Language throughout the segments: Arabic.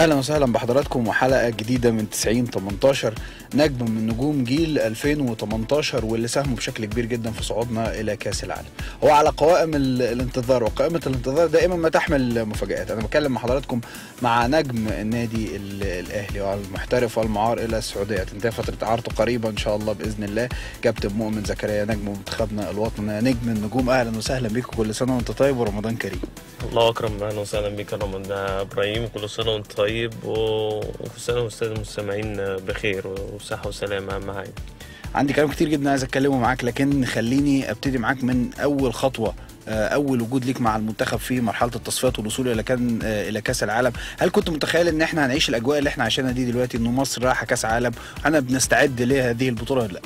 اهلا وسهلا بحضراتكم وحلقه جديده من 90-18 نجم من نجوم جيل 2018 واللي ساهموا بشكل كبير جدا في صعودنا الى كاس العالم. هو على قوائم الانتظار، وقائمه الانتظار دائما ما تحمل مفاجآت. انا بتكلم مع حضراتكم مع نجم النادي الاهلي المحترف والمعار الى السعوديه، تنتهي فتره اعارته قريبا ان شاء الله باذن الله، كابتن مؤمن زكريا نجم منتخبنا الوطني نجم النجوم. اهلا وسهلا بيك، كل سنه وانت طيب ورمضان كريم. الله اكرم، اهلا وسهلا بيك يا ابراهيم، كل سنه وانت طيب وكل سنه والساده المستمعين بخير وصحه وسلامه. اهم حاجه عندي كلام كتير جدا عايز اتكلمه معاك، لكن خليني ابتدي معاك من اول خطوه، اول وجود ليك مع المنتخب في مرحله التصفيات والوصول الى كاس العالم. هل كنت متخيل ان احنا هنعيش الاجواء اللي احنا عايشينها دي دلوقتي، ان مصر رايحه كاس عالم احنا بنستعد لهذه البطوله ولا لا؟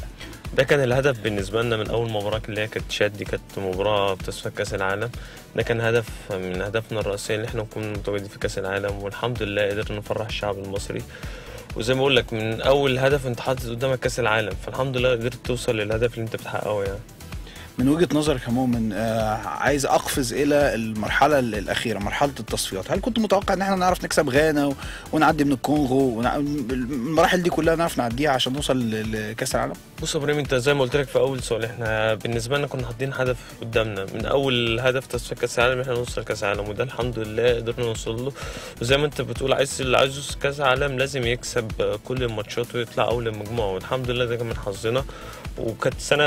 ده كان الهدف بالنسبه لنا من اول مباراه اللي هي كانت تشاد، دي كانت مباراه تصفيات كاس العالم. ده كان هدف من اهدافنا الرئيسيه ان احنا نكون متواجدين في كاس العالم، والحمد لله قدرنا نفرح الشعب المصري. وزي ما بقول لك من اول هدف انت حاطط قدامك كاس العالم، فالحمد لله قدرت توصل للهدف اللي انت بتحققه. يعني من وجهه نظرك عموما عايز اقفز الى المرحله الاخيره، مرحله التصفيات. هل كنت متوقع ان احنا نعرف نكسب غانا ونعدي من الكونغو المراحل دي كلها نعرف نعديها عشان نوصل لكاس العالم؟ بص يا ابراهيم، انت زي ما قلت لك في اول سؤال، احنا بالنسبه لنا كنا حاطين هدف قدامنا من اول هدف تصفيات كاس العالم احنا نوصل كاس العالم، وده الحمد لله قدرنا نوصل له. وزي ما انت بتقول اللي عايز يوصل كاس العالم لازم يكسب كل الماتشات ويطلع اول المجموعه، والحمد لله ده كان من حظنا. وكانت سنه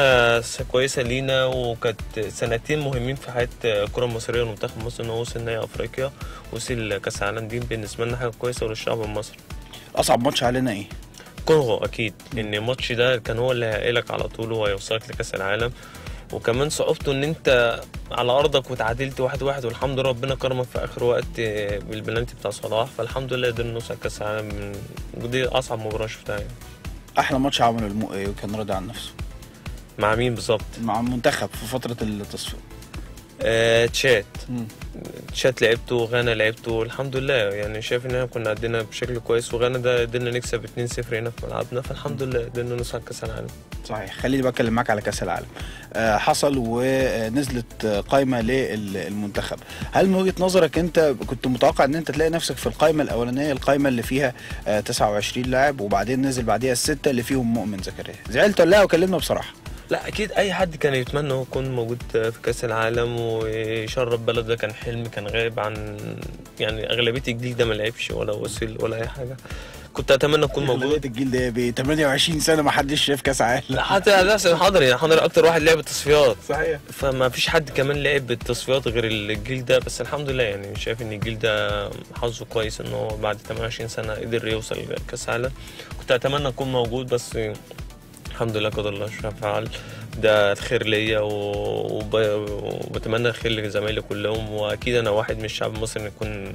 كويسه لينا، وكانت سنتين مهمين في حياه الكره المصريه ومنتخب مصر، ان هو وصل نهائي افريقيا وصل كاس العالم. دي بالنسبه لنا حاجه كويسه وللشعب المصري. اصعب ماتش علينا ايه؟ كونغو اكيد، ان الماتش ده كان هو اللي هيقلك على طول وهيوصلك لكاس العالم، وكمان صعوبته ان انت على ارضك وتعادلت 1-1 والحمد لله ربنا كرمك في اخر وقت بالبلانتي بتاع صلاح، فالحمد لله قدرنا نوصل كاس العالم. ودي اصعب مباراه شفتها يعني. احلى ماتش عمله المؤمن وكان راضي عن نفسه. مع مين بالظبط؟ مع المنتخب في فترة التصفيات. تشات لعبته، غانا لعبته، الحمد لله يعني شايف ان احنا كنا عدينا بشكل كويس، وغانا ده قدرنا نكسب 2-0 هنا في ملعبنا، فالحمد لله قدرنا نوصل كاس العالم. صحيح، خليني بقى اتكلم معاك على كاس العالم. حصل ونزلت قائمه للمنتخب، هل من وجهه نظرك انت كنت متوقع ان انت تلاقي نفسك في القائمه الاولانيه، القائمه اللي فيها 29 لاعب وبعدين نزل بعديها السته اللي فيهم مؤمن زكريا؟ زعلت ولا لا؟ وكلمنا بصراحه. لا اكيد اي حد كان يتمنى هو يكون موجود في كاس العالم ويشرب بلده، كان حلم كان غايب عن يعني اغلبيه الجيل ده، ما لعبش ولا وصل ولا اي حاجه. كنت اتمنى اكون موجود. اغلبيه الجيل ده ب 28 سنه ما حدش شاف كاس عالم، حتى نفس الحضري يعني حضري اكتر واحد لعب التصفيات. صحيح، فما فيش حد كمان لعب التصفيات غير الجيل ده، بس الحمد لله يعني شايف ان الجيل ده حظه كويس ان هو بعد 28 سنه قدر يوصل كاس عالم. كنت اتمنى اكون موجود، بس الحمد لله قدر الله شاء فعل. ده الخير ليا وبتمنى الخير لزمايلي كلهم، واكيد انا واحد من الشعب المصري ان اكون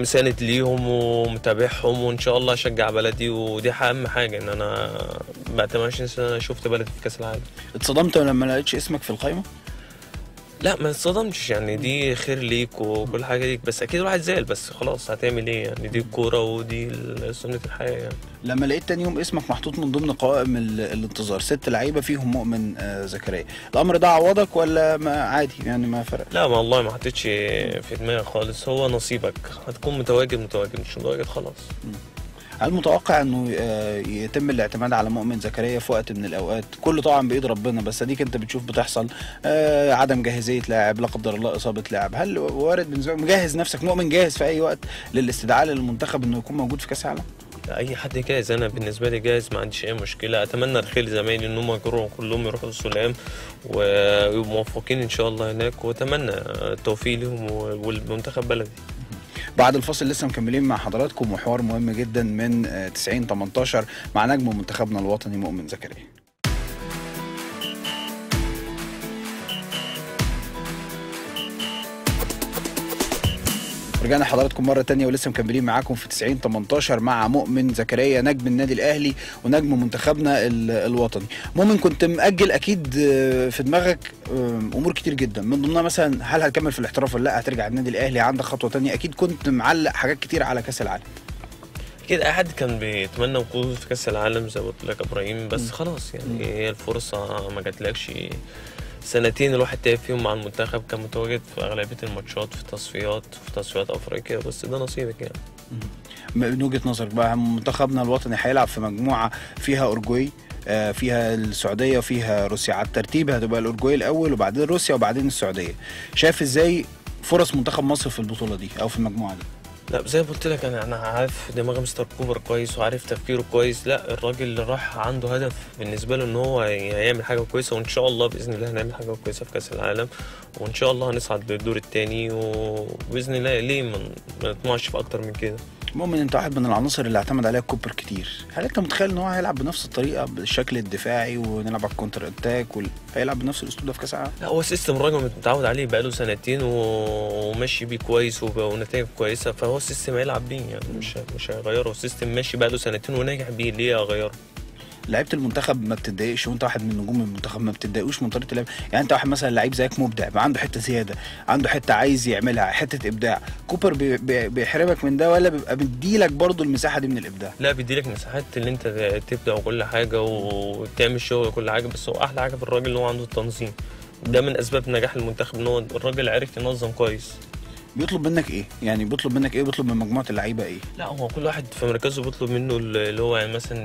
مساند ليهم ومتابعهم، وان شاء الله اشجع بلدي. ودي اهم حاجه ان انا بعد 28 سنه شفت بلدي في كاس العالم. اتصدمت لما لقيتش اسمك في القائمه؟ لا ما اتصدمتش يعني، دي خير ليك وكل حاجه ليك، بس اكيد الواحد زعل، بس خلاص هتعمل ايه يعني، دي الكوره ودي سنه الحياه يعني. لما لقيت تاني يوم اسمك محطوط من ضمن قوائم الانتظار 6 لعيبه فيهم مؤمن زكريا، الامر ده عوضك ولا ما عادي يعني ما فرق؟ لا والله ما حطيتش في دماغي خالص، هو نصيبك هتكون متواجد، مش متواجد خلاص. هل متوقع انه يتم الاعتماد على مؤمن زكريا في وقت من الاوقات؟ كله طبعا بايد ربنا، بس اديك انت بتشوف بتحصل عدم جاهزيه لاعب، لا قدر الله اصابه لاعب. هل وارد بالنسبه لك مجهز نفسك، مؤمن جاهز في اي وقت للاستدعاء للمنتخب انه يكون موجود في كاس العالم؟ اي حد جاهز، انا بالنسبه لي جاهز، ما عنديش اي مشكله. اتمنى الخير لزمايلي ان هم كلهم يروحوا السلام ويبقوا موفقين ان شاء الله هناك، واتمنى التوفيق لهم والمنتخب بلدي. بعد الفاصل لسه مكملين مع حضراتكم وحوار مهم جدا من 90-18 مع نجم منتخبنا الوطني مؤمن زكريا. رجعنا حضراتكم مرة تانية ولسه مكملين معاكم في 90-18 مع مؤمن زكريا نجم النادي الأهلي ونجم منتخبنا الوطني. مؤمن، كنت مأجل أكيد في دماغك أمور كتير جدا، من ضمنها مثلا هل هتكمل في الاحتراف ولا لا، هترجع النادي الأهلي، عندك خطوة تانية، أكيد كنت معلق حاجات كتير على كأس العالم. أكيد أي حد كان بيتمنى وجوده في كأس العالم زي ما قلت لك يا إبراهيم، بس خلاص يعني هي الفرصة ما جاتلكش. سنتين الواحد تعب فيهم مع المنتخب، كان متواجد في اغلبيه الماتشات في تصفيات افريقيا، بس ده نصيبك يعني. من وجهه نظرك بقى منتخبنا الوطني هيلعب في مجموعه فيها اورجواي، فيها السعوديه وفيها روسيا، على الترتيب هتبقى الاورجواي الاول وبعدين روسيا وبعدين السعوديه، شايف ازاي فرص منتخب مصر في البطوله دي او في المجموعه دي؟ لا زي ما قلت لك انا عارف دماغ مستر كوبر كويس وعارف تفكيره كويس، لا الراجل اللي راح عنده هدف بالنسبه له ان هو هيعمل حاجه كويسه، وان شاء الله باذن الله هنعمل حاجه كويسه في كاس العالم، وان شاء الله هنصعد للدور الثاني، وباذن الله ليه ما نطمعش في اكتر من كده. مؤمن انت واحد من العناصر اللي اعتمد عليها كوبر كتير، هل انت متخيل ان هو هيلعب بنفس الطريقه بالشكل الدفاعي ونلعب على الكونتر اتاك هيلعب بنفس الاسلوب ده في كاس العالم؟ لا هو سيستم الراجل متعود عليه بقاله سنتين وماشي بيه كويس ونتائج كويسه، فهو السيستم هيلعب بيه يعني مش هيغيره، السيستم ماشي بقاله سنتين وناجح بيه، ليه هغيره؟ لعيبه المنتخب ما بتتضايقش وانت واحد من نجوم المنتخب، ما بتتضايقوش من طريقه اللعب؟ يعني انت واحد مثلا لعيب زيك مبدع، عنده حته زياده، عنده حته عايز يعملها، حته ابداع، كوبر بيحرمك من ده ولا بيبقى بيديلك برضو المساحه دي من الابداع؟ لا بيديلك مساحات اللي انت تبدع وكل حاجه وتعمل شغل وكل حاجه، بس هو احلى حاجه في الراجل اللي هو عنده التنظيم، ده من اسباب نجاح المنتخب ان هو الراجل عارف ينظم كويس. بيطلب منك ايه؟ يعني بيطلب منك ايه؟ بيطلب من مجموعه اللعيبه ايه؟ لا هو كل واحد في مركزه بيطلب منه اللي هو يعني مثلا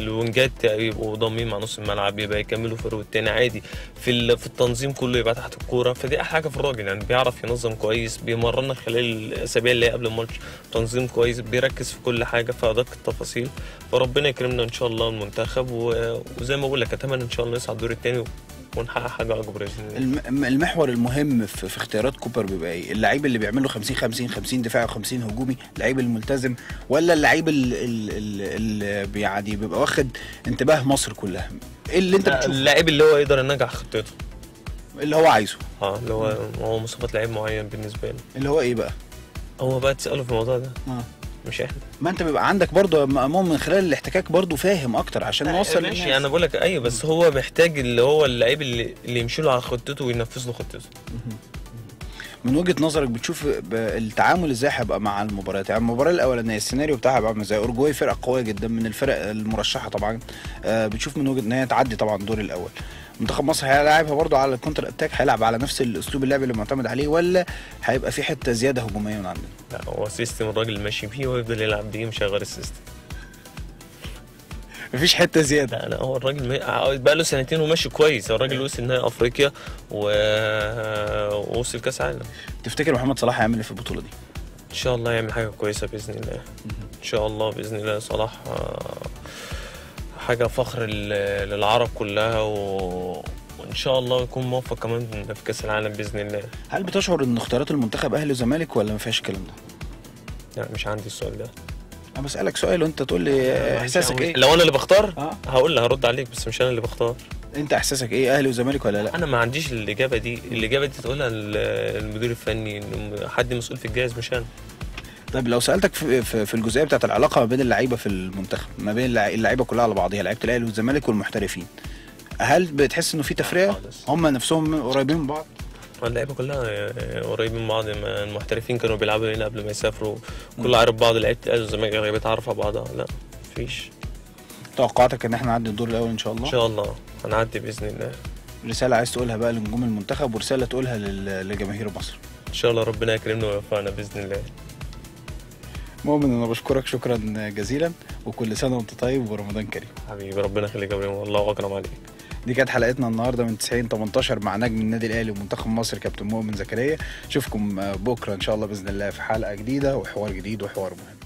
الوينجات يبقوا ضامنين مع نص الملعب، يبقى يكملوا فرو التاني عادي، في التنظيم كله يبقى تحت الكوره، فدي احلى حاجه في الراجل يعني بيعرف ينظم كويس، بيمرنا خلال الاسابيع اللي هي قبل الماتش تنظيم كويس، بيركز في كل حاجه في ادق التفاصيل، فربنا يكرمنا ان شاء الله المنتخب، وزي ما بقول لك اتمنى ان شاء الله يصعد الدور الثاني ونحقق حاجه اكبر باذن الله. المحور المهم في اختيارات كوبر بيبقى ايه؟ اللعيب اللي بيعمل له 50 دفاعي و50 هجومي، اللعيب الملتزم، ولا اللعيب اللي يعني بيبقى واخد انتباه مصر كلها؟ ايه اللي انت بتشوفه؟ اللعيب اللي هو يقدر ينجح خطته اللي هو عايزه، اللي هو مصطفى لعيب معين بالنسبه له، اللي هو ايه بقى؟ هو بقى تساله في الموضوع ده مش احنا، ما انت بيبقى عندك برضه من خلال الاحتكاك برضه فاهم اكتر عشان نوصل ماشي للناس. انا بقول لك ايوه، بس هو محتاج اللي هو اللعيب اللي يمشي له على خطته وينفذ له خطته. من وجهه نظرك بتشوف التعامل ازاي هيبقى مع المباريات؟ يعني المباراه الاولانيه السيناريو بتاعها هيبقى عامل ازاي؟ اورجواي فرقه قويه جدا من الفرق المرشحه طبعا، بتشوف من وجهه ان هي تعدي طبعا الدور الاول. منتخب مصر هيلاعبها برضه على الكونتر اتاك، هيلعب على نفس الاسلوب اللعب اللي معتمد عليه، ولا هيبقى في حته زياده هجوميه من عندنا؟ لا هو سيستم الراجل ماشي بيه ويفضل يلعب بيه، مش هيغير السيستم. مفيش حته زياده. لا هو الراجل بقى له سنتين وماشي كويس، الراجل وصل نهائي افريقيا ووصل كاس عالم. تفتكر محمد صلاح هيعمل ايه في البطوله دي؟ ان شاء الله يعمل حاجه كويسه باذن الله. ان شاء الله باذن الله صلاح حاجه فخر للعرب كلها، وان شاء الله يكون موفق كمان في كاس العالم باذن الله. هل بتشعر ان اختيارات المنتخب اهلي وزمالك ولا ما فيهاش الكلام ده؟ لا مش عندي السؤال ده. انا بسالك سؤال وانت تقول لي احساسك ايه؟ لو انا اللي بختار هقول لك هرد عليك، بس مش انا اللي بختار. انت احساسك ايه، اهلي وزمالك ولا لا؟ انا ما عنديش الاجابه دي، الاجابه دي تقولها المدير الفني، حد مسؤول في الجهاز مش انا. طب لو سالتك في الجزئيه بتاعت العلاقه ما بين اللعيبه في المنتخب، ما بين اللعيبه كلها على بعضيها، لعيبه الاهلي والزمالك والمحترفين، هل بتحس انه في تفرقه؟ هم نفسهم قريبين من بعض؟ اللعيبه كلها قريبين من بعض، المحترفين كانوا بيلعبوا هنا قبل ما يسافروا، كل عارف بعض، لعيبه الاهلي والزمالك غالبا تعرف على بعضها، لا مفيش. توقعاتك ان احنا نعدي الدور الاول ان شاء الله؟ ان شاء الله هنعدي باذن الله. رساله عايز تقولها بقى لنجوم المنتخب ورساله تقولها لجماهير مصر؟ ان شاء الله ربنا يكرمنا ويوفقنا باذن الله. مؤمن انا بشكرك شكرا جزيلا، وكل سنه وانت طيب ورمضان كريم. حبيبي ربنا يخليك يا ابراهيم، والله اكرم عليك. دي كانت حلقتنا النهارده من 90-18 مع نجم النادي الاهلي ومنتخب مصر كابتن مؤمن زكريا. اشوفكم بكره ان شاء الله باذن الله في حلقه جديده وحوار جديد وحوار مهم.